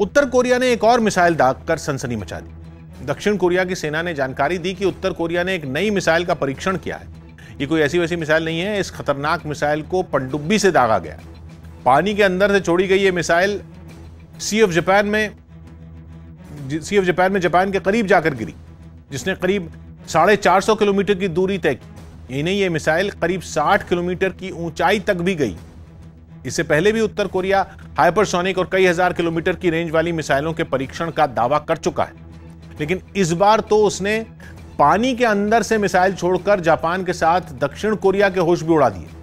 उत्तर Korea ने एक और मिसाइल दागकर सनसनी मचा दी। दक्षिण कोरिया की सेना ने जानकारी दी कि उत्तर कोरिया ने एक नई मिसाइल का परीक्षण किया है। ये कोई ऐसी वैसी मिसाइल नहीं है, इस खतरनाक मिसाइल को पनडुब्बी से दागा गया। पानी के अंदर से छोड़ी गई ये मिसाइल सी ऑफ जापान में जापान के करीब जाकर गिरी, जिसने करीब 450 किलोमीटर की दूरी तय की। यही नहीं, ये मिसाइल करीब 60 किलोमीटर की ऊंचाई तक भी गई। इससे पहले भी उत्तर कोरिया हाइपरसोनिक और कई हजार किलोमीटर की रेंज वाली मिसाइलों के परीक्षण का दावा कर चुका है, लेकिन इस बार तो उसने पानी के अंदर से मिसाइल छोड़कर जापान के साथ दक्षिण कोरिया के होश भी उड़ा दिए।